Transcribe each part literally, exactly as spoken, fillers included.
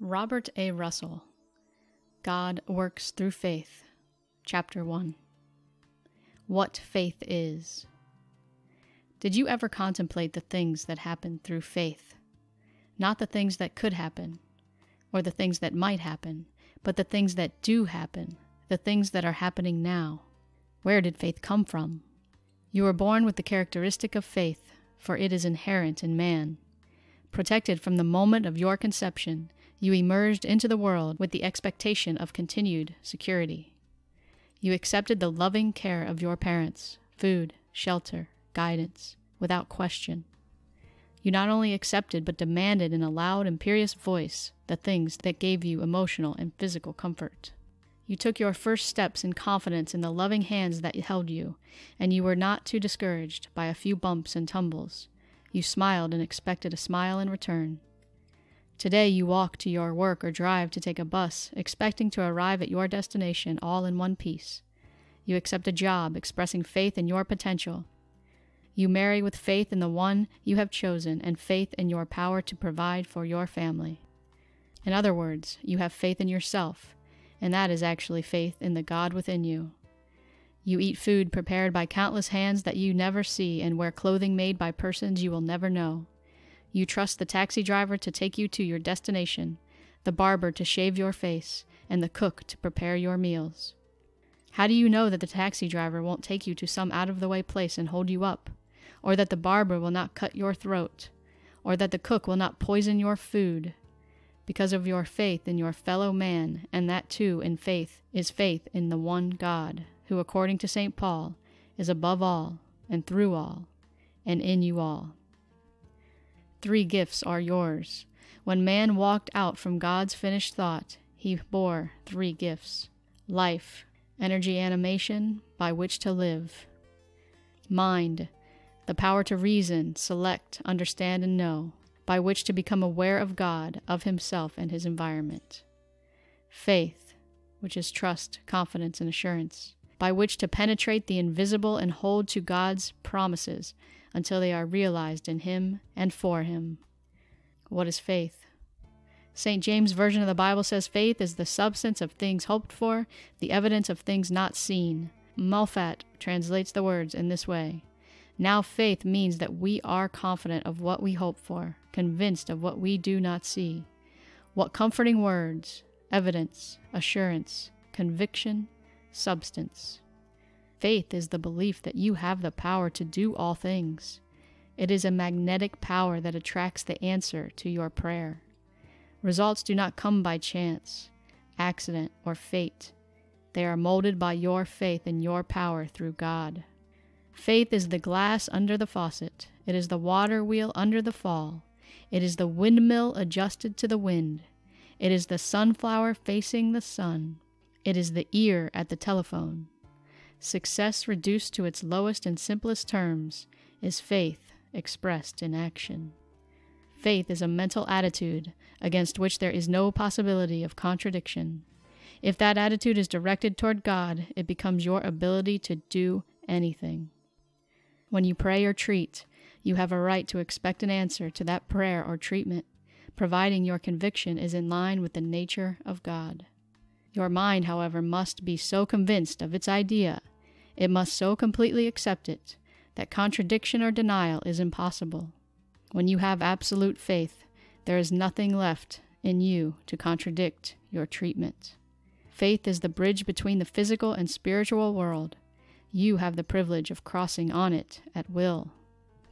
Robert A. Russell, God Works Through Faith, Chapter one. What Faith Is. Did you ever contemplate the things that happen through faith? Not the things that could happen, or the things that might happen, but the things that do happen, the things that are happening now. Where did faith come from? You were born with the characteristic of faith, for it is inherent in man. Protected from the moment of your conception, you emerged into the world with the expectation of continued security. You accepted the loving care of your parents, food, shelter, guidance, without question. You not only accepted but demanded in a loud, imperious voice the things that gave you emotional and physical comfort. You took your first steps in confidence in the loving hands that held you, and you were not too discouraged by a few bumps and tumbles. You smiled and expected a smile in return. Today you walk to your work or drive to take a bus, expecting to arrive at your destination all in one piece. You accept a job, expressing faith in your potential. You marry with faith in the one you have chosen and faith in your power to provide for your family. In other words, you have faith in yourself, and that is actually faith in the God within you. You eat food prepared by countless hands that you never see and wear clothing made by persons you will never know. You trust the taxi driver to take you to your destination, the barber to shave your face, and the cook to prepare your meals. How do you know that the taxi driver won't take you to some out-of-the-way place and hold you up, or that the barber will not cut your throat, or that the cook will not poison your food? Because of your faith in your fellow man, and that too in faith is faith in the one God, who according to Saint Paul is above all, and through all, and in you all. Three gifts are yours. When man walked out from God's finished thought, he bore three gifts: life, energy animation by which to live; mind, the power to reason, select, understand, and know, by which to become aware of God, of himself, and his environment; faith, which is trust, confidence, and assurance, by which to penetrate the invisible and hold to God's promises until they are realized in him and for him. What is faith? Saint James Version of the Bible says faith is the substance of things hoped for, the evidence of things not seen. Mulfat translates the words in this way: now faith means that we are confident of what we hope for, convinced of what we do not see. What comforting words: evidence, assurance, conviction, substance. Faith is the belief that you have the power to do all things. It is a magnetic power that attracts the answer to your prayer. Results do not come by chance, accident, or fate. They are molded by your faith in your power through God. Faith is the glass under the faucet. It is the water wheel under the fall. It is the windmill adjusted to the wind. It is the sunflower facing the sun. It is the ear at the telephone. Success reduced to its lowest and simplest terms is faith expressed in action. Faith is a mental attitude against which there is no possibility of contradiction. If that attitude is directed toward God, it becomes your ability to do anything. When you pray or treat, you have a right to expect an answer to that prayer or treatment, providing your conviction is in line with the nature of God. Your mind, however, must be so convinced of its idea, it must so completely accept it, that contradiction or denial is impossible. When you have absolute faith, there is nothing left in you to contradict your treatment. Faith is the bridge between the physical and spiritual world. You have the privilege of crossing on it at will.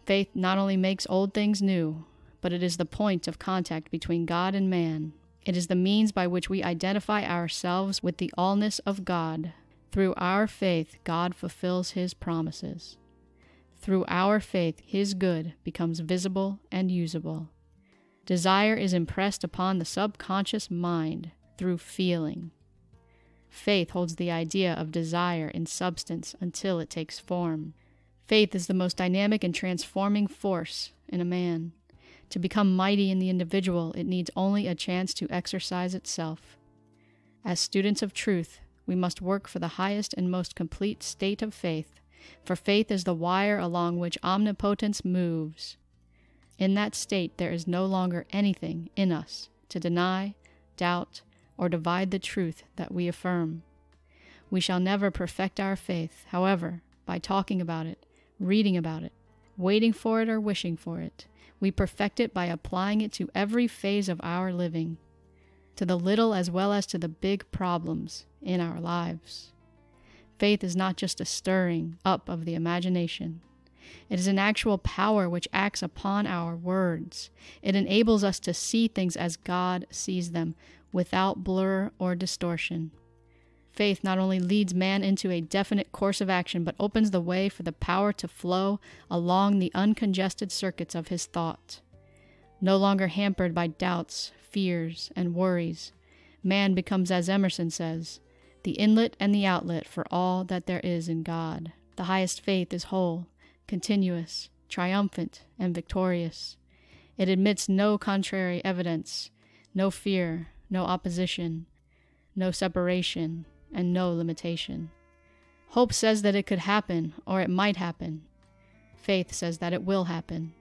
Faith not only makes old things new, but it is the point of contact between God and man. It is the means by which we identify ourselves with the allness of God. Through our faith, God fulfills his promises. Through our faith, his good becomes visible and usable. Desire is impressed upon the subconscious mind through feeling. Faith holds the idea of desire in substance until it takes form. Faith is the most dynamic and transforming force in a man. To become mighty in the individual, it needs only a chance to exercise itself. As students of truth, we must work for the highest and most complete state of faith, for faith is the wire along which omnipotence moves. In that state, there is no longer anything in us to deny, doubt, or divide the truth that we affirm. We shall never perfect our faith, however, by talking about it, reading about it, waiting for it, or wishing for it. We perfect it by applying it to every phase of our living, to the little as well as to the big problems in our lives. Faith is not just a stirring up of the imagination. It is an actual power which acts upon our words. It enables us to see things as God sees them, without blur or distortion. Faith not only leads man into a definite course of action, but opens the way for the power to flow along the uncongested circuits of his thought. No longer hampered by doubts, fears, and worries, man becomes, as Emerson says, the inlet and the outlet for all that there is in God. The highest faith is whole, continuous, triumphant, and victorious. It admits no contrary evidence, no fear, no opposition, no separation, and no limitation. Hope says that it could happen, or it might happen. Faith says that it will happen.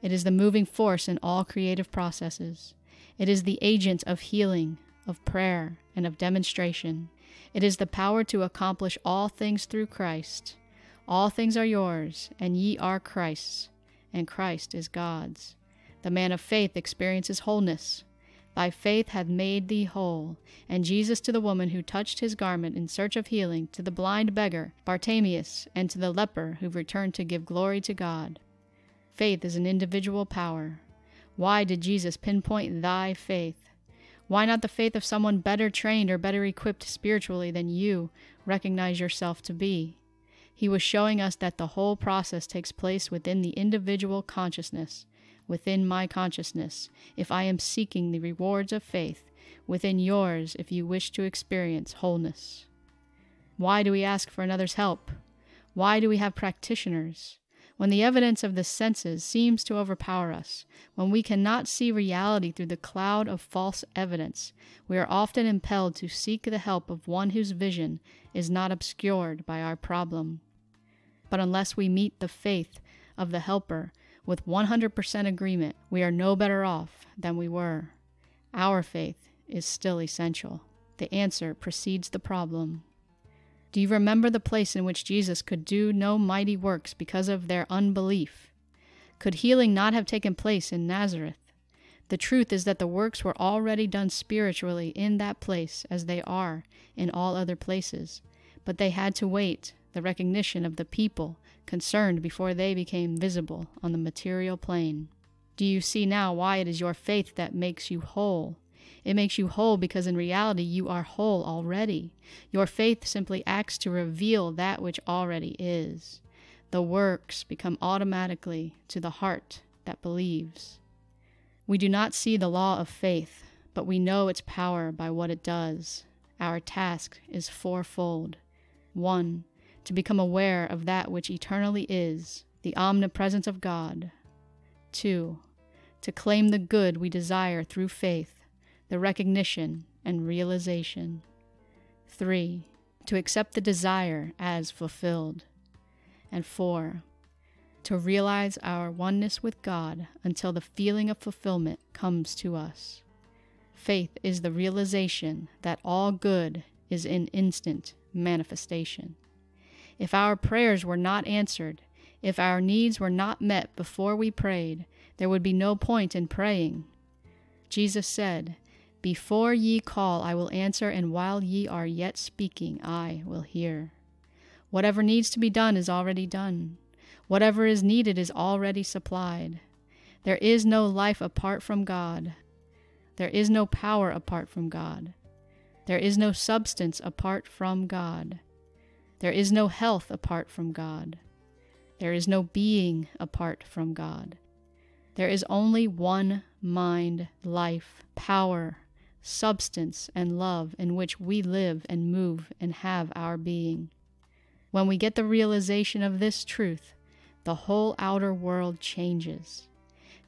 It is the moving force in all creative processes. It is the agent of healing, of prayer, and of demonstration. It is the power to accomplish all things through Christ. All things are yours, and ye are Christ's, and Christ is God's. The man of faith experiences wholeness. Thy faith hath made thee whole. And Jesus to the woman who touched his garment in search of healing, to the blind beggar, Bartimaeus, and to the leper who returned to give glory to God. Faith is an individual power. Why did Jesus pinpoint thy faith? Why not the faith of someone better trained or better equipped spiritually than you recognize yourself to be? He was showing us that the whole process takes place within the individual consciousness. Within my consciousness, if I am seeking the rewards of faith, within yours, if you wish to experience wholeness. Why do we ask for another's help? Why do we have practitioners? When the evidence of the senses seems to overpower us, when we cannot see reality through the cloud of false evidence, we are often impelled to seek the help of one whose vision is not obscured by our problem. But unless we meet the faith of the helper, with one hundred percent agreement, we are no better off than we were. Our faith is still essential. The answer precedes the problem. Do you remember the place in which Jesus could do no mighty works because of their unbelief? Could healing not have taken place in Nazareth? The truth is that the works were already done spiritually in that place as they are in all other places, but they had to wait the recognition of the people concerned before they became visible on the material plane. Do you see now why it is your faith that makes you whole? It makes you whole because in reality you are whole already. Your faith simply acts to reveal that which already is. The works become automatically to the heart that believes. We do not see the law of faith, but we know its power by what it does. Our task is fourfold. One, to become aware of that which eternally is, the omnipresence of God. Two, to claim the good we desire through faith, the recognition and realization. Three, to accept the desire as fulfilled. And four, to realize our oneness with God until the feeling of fulfillment comes to us. Faith is the realization that all good is in instant manifestation. If our prayers were not answered, if our needs were not met before we prayed, there would be no point in praying. Jesus said, "Before ye call, I will answer, and while ye are yet speaking, I will hear." Whatever needs to be done is already done. Whatever is needed is already supplied. There is no life apart from God. There is no power apart from God. There is no substance apart from God. There is no health apart from God. There is no being apart from God. There is only one mind, life, power, substance, and love in which we live and move and have our being. When we get the realization of this truth, the whole outer world changes.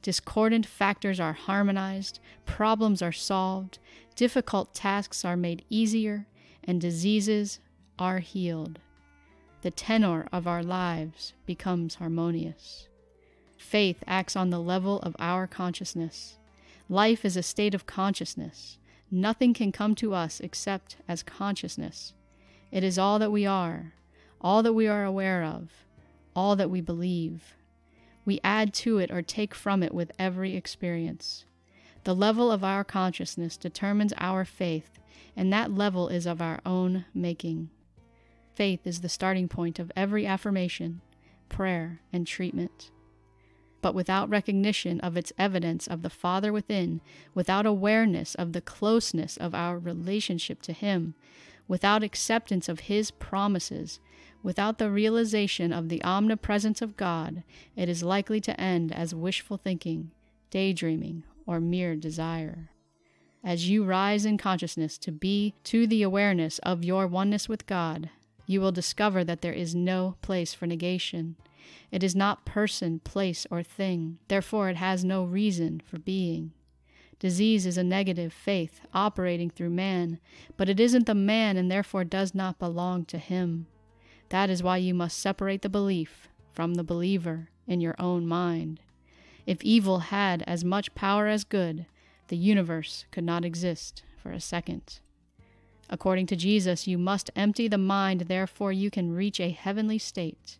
Discordant factors are harmonized, problems are solved, difficult tasks are made easier, and diseases are healed. The tenor of our lives becomes harmonious. Faith acts on the level of our consciousness. Life is a state of consciousness, Nothing can come to us except as consciousness. It is all that we are, all that we are aware of, all that we believe. We add to it or take from it with every experience. The level of our consciousness determines our faith, and that level is of our own making. Faith is the starting point of every affirmation, prayer, and treatment. But without recognition of its evidence of the Father within, without awareness of the closeness of our relationship to Him, without acceptance of His promises, without the realization of the omnipresence of God, it is likely to end as wishful thinking, daydreaming, or mere desire. As you rise in consciousness to be to the awareness of your oneness with God, you will discover that there is no place for negation. It is not person, place, or thing. Therefore, it has no reason for being. Disease is a negative faith operating through man, but it isn't the man and therefore does not belong to him. That is why you must separate the belief from the believer in your own mind. If evil had as much power as good, the universe could not exist for a second. According to Jesus, you must empty the mind, therefore you can reach a heavenly state.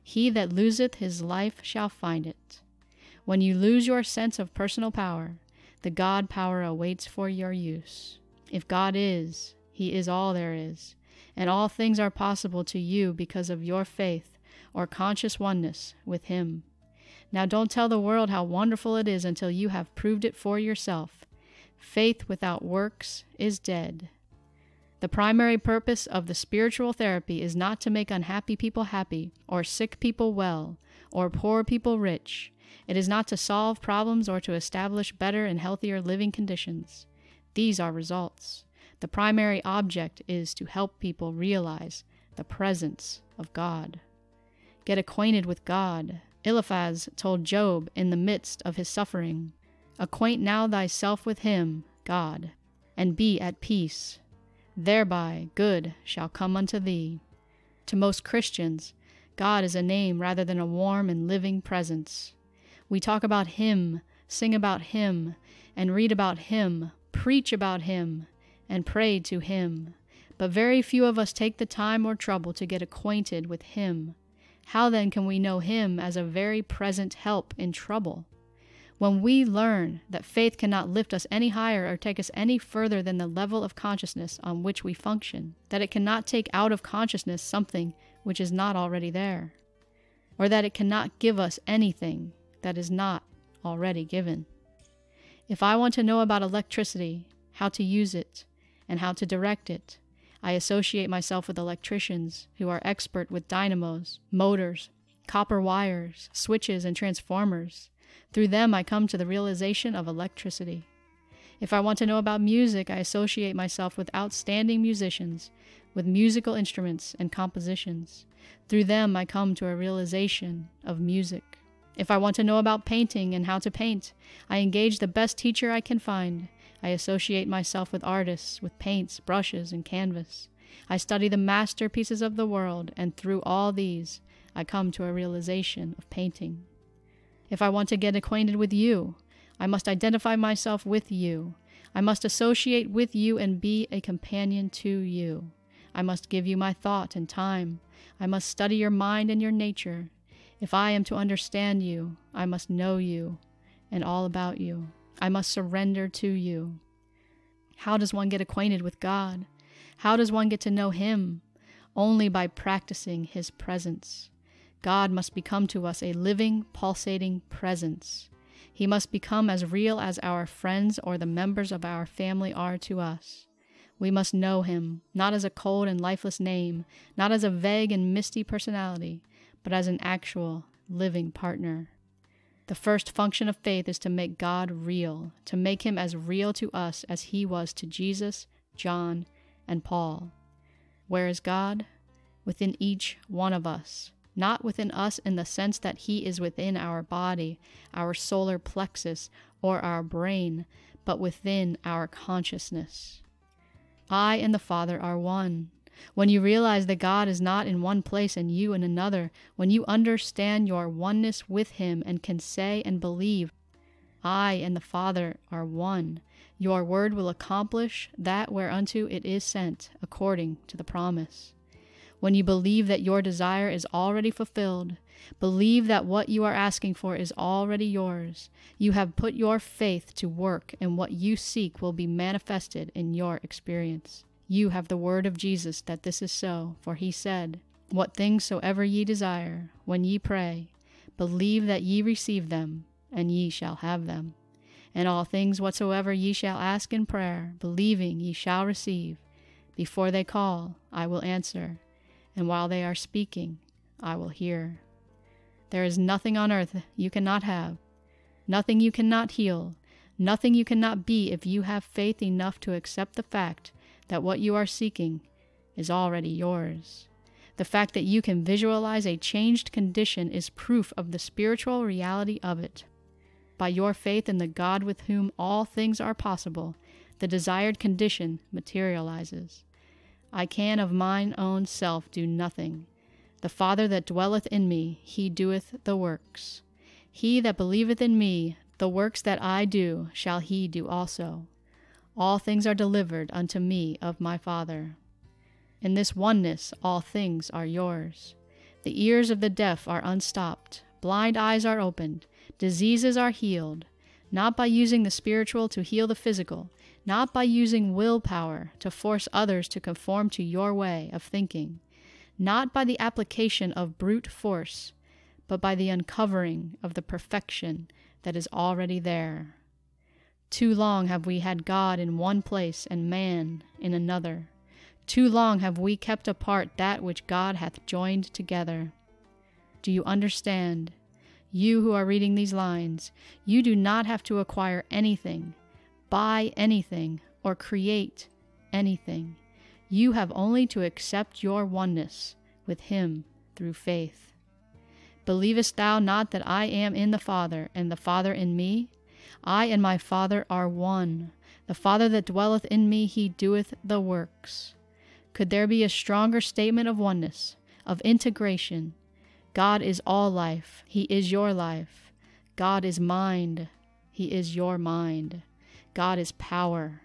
He that loseth his life shall find it. When you lose your sense of personal power, the God power awaits for your use. If God is, He is all there is, and all things are possible to you because of your faith or conscious oneness with Him. Now don't tell the world how wonderful it is until you have proved it for yourself. Faith without works is dead. The primary purpose of the spiritual therapy is not to make unhappy people happy, or sick people well, or poor people rich. It is not to solve problems or to establish better and healthier living conditions. These are results. The primary object is to help people realize the presence of God. Get acquainted with God. Eliphaz told Job in the midst of his suffering, "Acquaint now thyself with him, God, and be at peace. Thereby good shall come unto thee." To most Christians, God is a name rather than a warm and living presence. We talk about Him, sing about Him, and read about Him, preach about Him, and pray to Him. But very few of us take the time or trouble to get acquainted with Him. How then can we know Him as a very present help in trouble? When we learn that faith cannot lift us any higher or take us any further than the level of consciousness on which we function, that it cannot take out of consciousness something which is not already there, or that it cannot give us anything that is not already given. If I want to know about electricity, how to use it, and how to direct it, I associate myself with electricians who are expert with dynamos, motors, copper wires, switches, and transformers. Through them, I come to the realization of electricity. If I want to know about music, I associate myself with outstanding musicians, with musical instruments and compositions. Through them, I come to a realization of music. If I want to know about painting and how to paint, I engage the best teacher I can find. I associate myself with artists, with paints, brushes, and canvas. I study the masterpieces of the world, and through all these, I come to a realization of painting. If I want to get acquainted with you, I must identify myself with you. I must associate with you and be a companion to you. I must give you my thought and time. I must study your mind and your nature. If I am to understand you, I must know you and all about you. I must surrender to you. How does one get acquainted with God? How does one get to know Him? Only by practicing His presence. God must become to us a living, pulsating presence. He must become as real as our friends or the members of our family are to us. We must know Him, not as a cold and lifeless name, not as a vague and misty personality, but as an actual, living partner. The first function of faith is to make God real, to make Him as real to us as He was to Jesus, John, and Paul. Where is God? Within each one of us. Not within us in the sense that He is within our body, our solar plexus, or our brain, but within our consciousness. I and the Father are one. When you realize that God is not in one place and you in another, when you understand your oneness with Him and can say and believe, I and the Father are one. Your word will accomplish that whereunto it is sent, according to the promise. When you believe that your desire is already fulfilled, believe that what you are asking for is already yours. You have put your faith to work, and what you seek will be manifested in your experience. You have the word of Jesus that this is so, for he said, "What things soever ye desire, when ye pray, believe that ye receive them, and ye shall have them. And all things whatsoever ye shall ask in prayer, believing ye shall receive. Before they call, I will answer, and while they are speaking, I will hear." There is nothing on earth you cannot have, nothing you cannot heal, nothing you cannot be if you have faith enough to accept the fact that what you are seeking is already yours. The fact that you can visualize a changed condition is proof of the spiritual reality of it. By your faith in the God with whom all things are possible, the desired condition materializes. I can of mine own self do nothing. The Father that dwelleth in me, he doeth the works. He that believeth in me, the works that I do, shall he do also. All things are delivered unto me of my Father. In this oneness all things are yours. The ears of the deaf are unstopped, blind eyes are opened, diseases are healed, not by using the spiritual to heal the physical, not by using willpower to force others to conform to your way of thinking, not by the application of brute force, but by the uncovering of the perfection that is already there. Too long have we had God in one place and man in another. Too long have we kept apart that which God hath joined together. Do you understand? You who are reading these lines, you do not have to acquire anything, buy anything, or create anything. You have only to accept your oneness with Him through faith. Believest thou not that I am in the Father, and the Father in me? I and my Father are one. The Father that dwelleth in me, He doeth the works. Could there be a stronger statement of oneness, of integration? God is all life. He is your life. God is mind. He is your mind. God is power.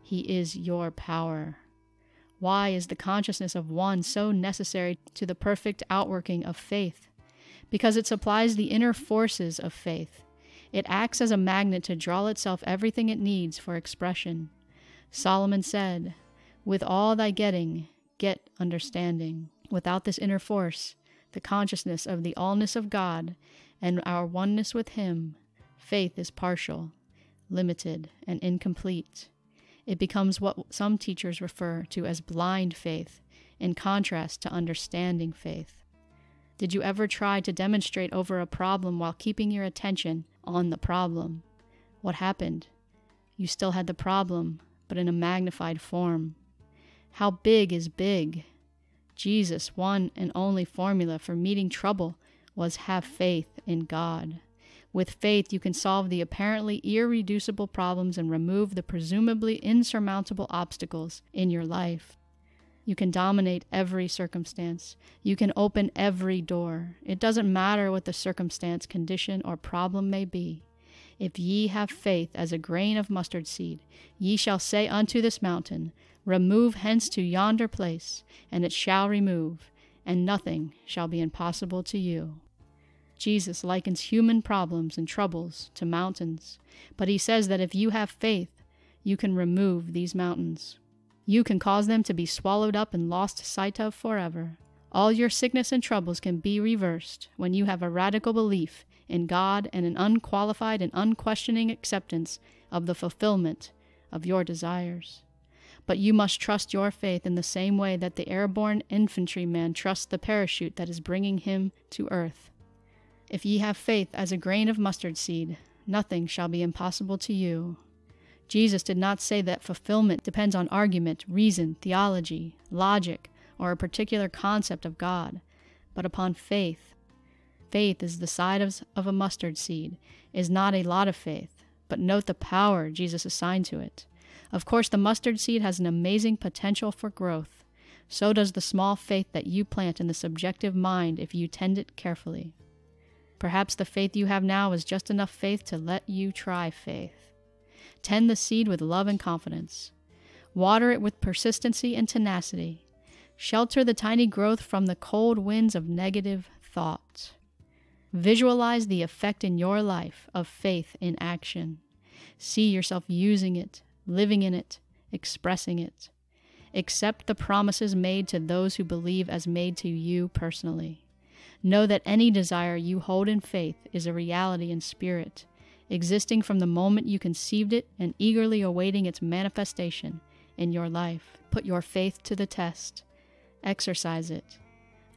He is your power. Why is the consciousness of one so necessary to the perfect outworking of faith? Because it supplies the inner forces of faith. It acts as a magnet to draw itself everything it needs for expression. Solomon said, "With all thy getting, get understanding." Without this inner force, the consciousness of the allness of God and our oneness with Him, faith is partial, limited, and incomplete. It becomes what some teachers refer to as blind faith, in contrast to understanding faith. Did you ever try to demonstrate over a problem while keeping your attention on the problem? What happened? You still had the problem, but in a magnified form. How big is big? Jesus' one and only formula for meeting trouble was have faith in God. With faith, you can solve the apparently irreducible problems and remove the presumably insurmountable obstacles in your life. You can dominate every circumstance. You can open every door. It doesn't matter what the circumstance, condition, or problem may be. If ye have faith as a grain of mustard seed, ye shall say unto this mountain, "Remove hence to yonder place," and it shall remove, and nothing shall be impossible to you. Jesus likens human problems and troubles to mountains, but he says that if you have faith, you can remove these mountains. You can cause them to be swallowed up and lost sight of forever. All your sickness and troubles can be reversed when you have a radical belief in God and an unqualified and unquestioning acceptance of the fulfillment of your desires. But you must trust your faith in the same way that the airborne infantryman trusts the parachute that is bringing him to earth. If ye have faith as a grain of mustard seed, nothing shall be impossible to you. Jesus did not say that fulfillment depends on argument, reason, theology, logic, or a particular concept of God, but upon faith. Faith is the size of a mustard seed, is not a lot of faith, but note the power Jesus assigned to it. Of course, the mustard seed has an amazing potential for growth. So does the small faith that you plant in the subjective mind if you tend it carefully. Perhaps the faith you have now is just enough faith to let you try faith. Tend the seed with love and confidence. Water it with persistency and tenacity. Shelter the tiny growth from the cold winds of negative thought. Visualize the effect in your life of faith in action. See yourself using it, living in it, expressing it. Accept the promises made to those who believe as made to you personally. Know that any desire you hold in faith is a reality in spirit, existing from the moment you conceived it and eagerly awaiting its manifestation in your life. Put your faith to the test. Exercise it.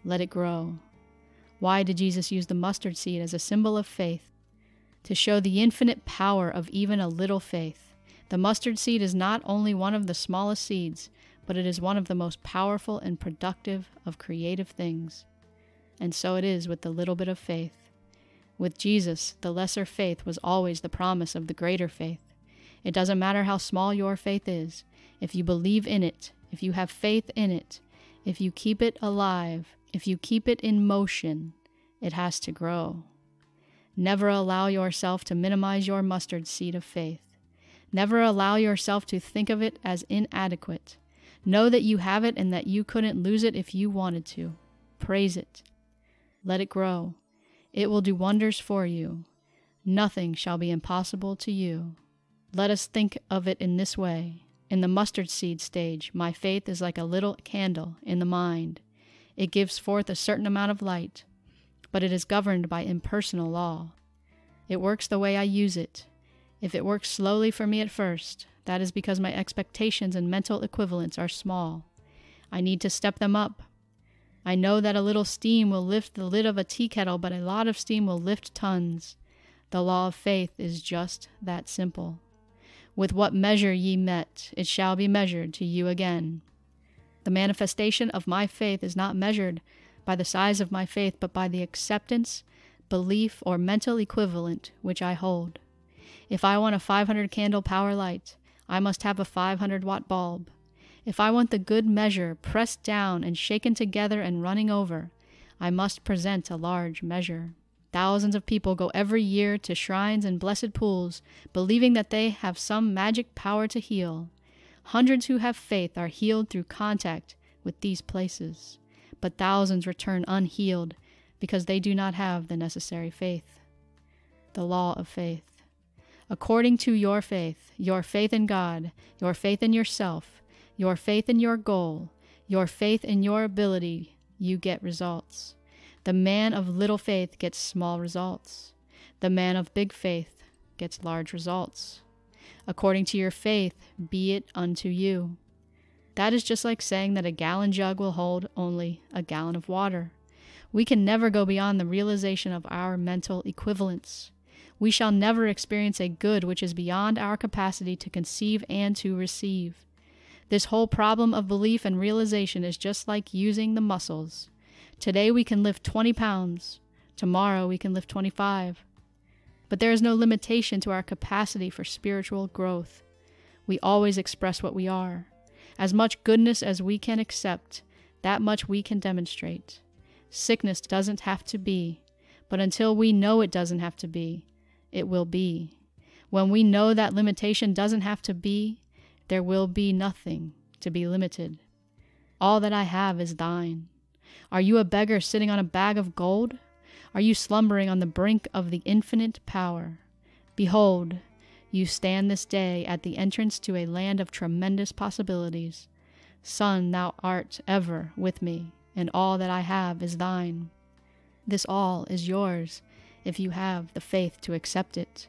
Let it grow. Why did Jesus use the mustard seed as a symbol of faith? To show the infinite power of even a little faith. The mustard seed is not only one of the smallest seeds, but it is one of the most powerful and productive of creative things. And so it is with the little bit of faith. With Jesus, the lesser faith was always the promise of the greater faith. It doesn't matter how small your faith is. If you believe in it, if you have faith in it, if you keep it alive, if you keep it in motion, it has to grow. Never allow yourself to minimize your mustard seed of faith. Never allow yourself to think of it as inadequate. Know that you have it and that you couldn't lose it if you wanted to. Praise it. Let it grow. It will do wonders for you. Nothing shall be impossible to you. Let us think of it in this way. In the mustard seed stage, my faith is like a little candle in the mind. It gives forth a certain amount of light, but it is governed by impersonal law. It works the way I use it. If it works slowly for me at first, that is because my expectations and mental equivalents are small. I need to step them up. I know that a little steam will lift the lid of a tea kettle, but a lot of steam will lift tons. The law of faith is just that simple. With what measure ye met, it shall be measured to you again. The manifestation of my faith is not measured by the size of my faith, but by the acceptance, belief, or mental equivalent which I hold. If I want a five hundred candle power light, I must have a five hundred watt bulb. If I want the good measure pressed down and shaken together and running over, I must present a large measure. Thousands of people go every year to shrines and blessed pools, believing that they have some magic power to heal. Hundreds who have faith are healed through contact with these places, but thousands return unhealed because they do not have the necessary faith. The law of faith. According to your faith, your faith in God, your faith in yourself, your faith in your goal, your faith in your ability, you get results. The man of little faith gets small results. The man of big faith gets large results. According to your faith, be it unto you. That is just like saying that a gallon jug will hold only a gallon of water. We can never go beyond the realization of our mental equivalents. We shall never experience a good which is beyond our capacity to conceive and to receive. This whole problem of belief and realization is just like using the muscles. Today we can lift twenty pounds. Tomorrow we can lift twenty-five. But there is no limitation to our capacity for spiritual growth. We always express what we are. As much goodness as we can accept, that much we can demonstrate. Sickness doesn't have to be, but until we know it doesn't have to be, it will be. When we know that limitation doesn't have to be, there will be nothing to be limited. All that I have is thine. Are you a beggar sitting on a bag of gold? Are you slumbering on the brink of the infinite power? Behold, you stand this day at the entrance to a land of tremendous possibilities. Son, thou art ever with me, and all that I have is thine. This all is yours if you have the faith to accept it.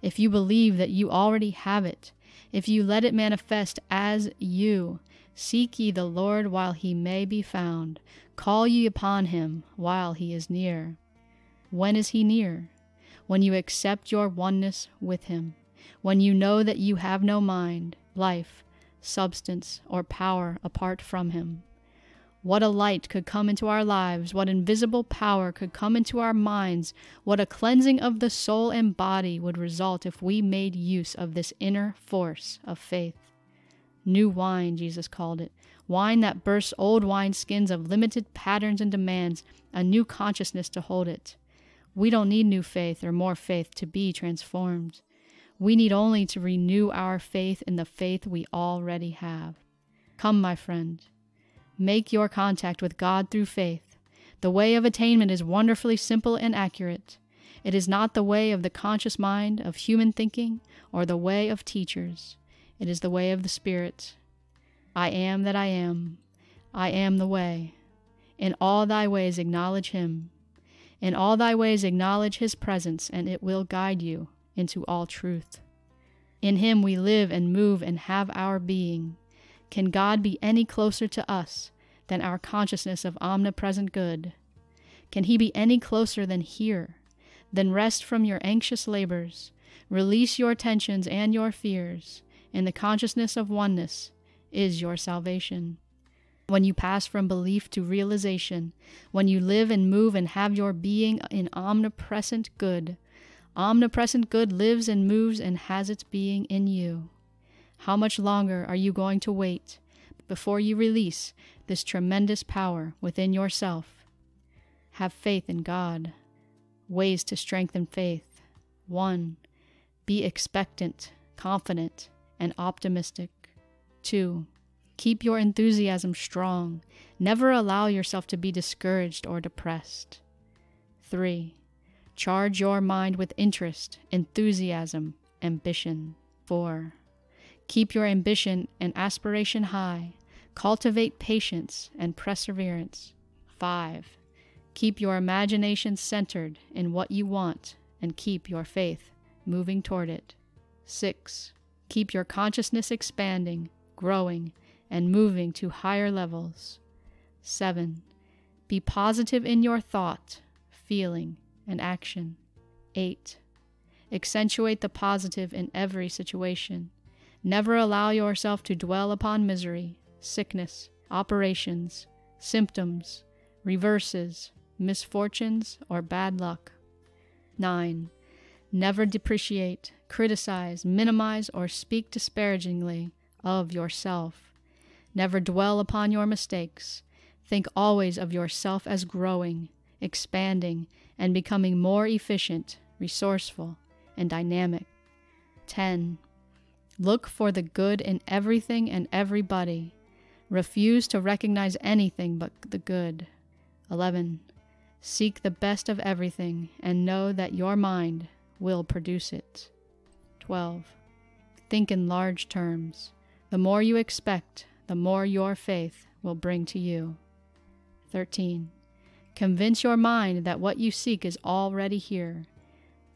If you believe that you already have it, if you let it manifest as you, seek ye the Lord while he may be found. Call ye upon him while he is near. When is he near? When you accept your oneness with him. When you know that you have no mind, life, substance, or power apart from him. What a light could come into our lives, what invisible power could come into our minds, what a cleansing of the soul and body would result if we made use of this inner force of faith. New wine, Jesus called it, wine that bursts old wineskins of limited patterns and demands a new consciousness to hold it. We don't need new faith or more faith to be transformed. We need only to renew our faith in the faith we already have. Come, my friend, make your contact with God through faith. The way of attainment is wonderfully simple and accurate. It is not the way of the conscious mind, of human thinking, or the way of teachers. It is the way of the Spirit. I am that I am. I am the way. In all thy ways acknowledge him. In all thy ways acknowledge his presence, and it will guide you into all truth. In him we live and move and have our being. Can God be any closer to us than our consciousness of omnipresent good? Can he be any closer than here? Then rest from your anxious labors, release your tensions and your fears, and the consciousness of oneness is your salvation. When you pass from belief to realization, when you live and move and have your being in omnipresent good, omnipresent good lives and moves and has its being in you. How much longer are you going to wait before you release this tremendous power within yourself? Have faith in God. Ways to strengthen faith. one. Be expectant, confident, and optimistic. two. Keep your enthusiasm strong. Never allow yourself to be discouraged or depressed. three. Charge your mind with interest, enthusiasm, ambition. four. Keep your ambition and aspiration high. Cultivate patience and perseverance. five. Keep your imagination centered in what you want and keep your faith moving toward it. six. Keep your consciousness expanding, growing, and moving to higher levels. seven. Be positive in your thought, feeling, and action. eight. Accentuate the positive in every situation. Never allow yourself to dwell upon misery, sickness, operations, symptoms, reverses, misfortunes, or bad luck. nine. Never depreciate, criticize, minimize, or speak disparagingly of yourself. Never dwell upon your mistakes. Think always of yourself as growing, expanding, and becoming more efficient, resourceful, and dynamic. ten. Look for the good in everything and everybody. Refuse to recognize anything but the good. eleven. Seek the best of everything and know that your mind will produce it. twelve. Think in large terms. The more you expect, the more your faith will bring to you. thirteen. Convince your mind that what you seek is already here,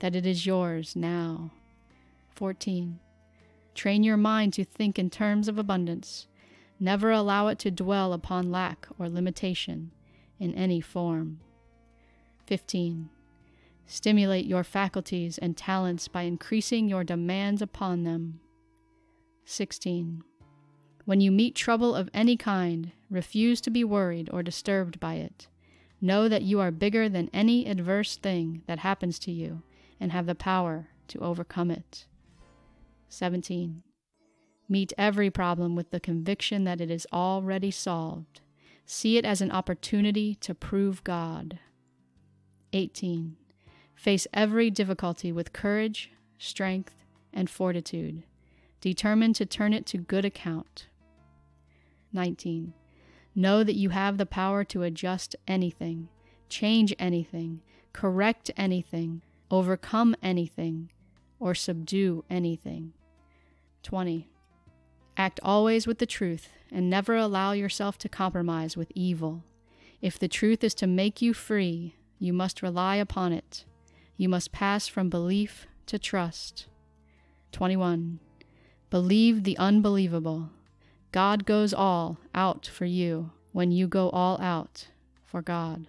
that it is yours now. fourteen. Train your mind to think in terms of abundance. Never allow it to dwell upon lack or limitation in any form. fifteen. Stimulate your faculties and talents by increasing your demands upon them. sixteen. When you meet trouble of any kind, refuse to be worried or disturbed by it. Know that you are bigger than any adverse thing that happens to you and have the power to overcome it. seventeen. Meet every problem with the conviction that it is already solved. See it as an opportunity to prove God. eighteen. Face every difficulty with courage, strength, and fortitude, determined to turn it to good account. nineteen. Know that you have the power to adjust anything, change anything, correct anything, overcome anything, or subdue anything. twenty. Act always with the truth and never allow yourself to compromise with evil. If the truth is to make you free, you must rely upon it. You must pass from belief to trust. twenty-one. Believe the unbelievable. God goes all out for you when you go all out for God.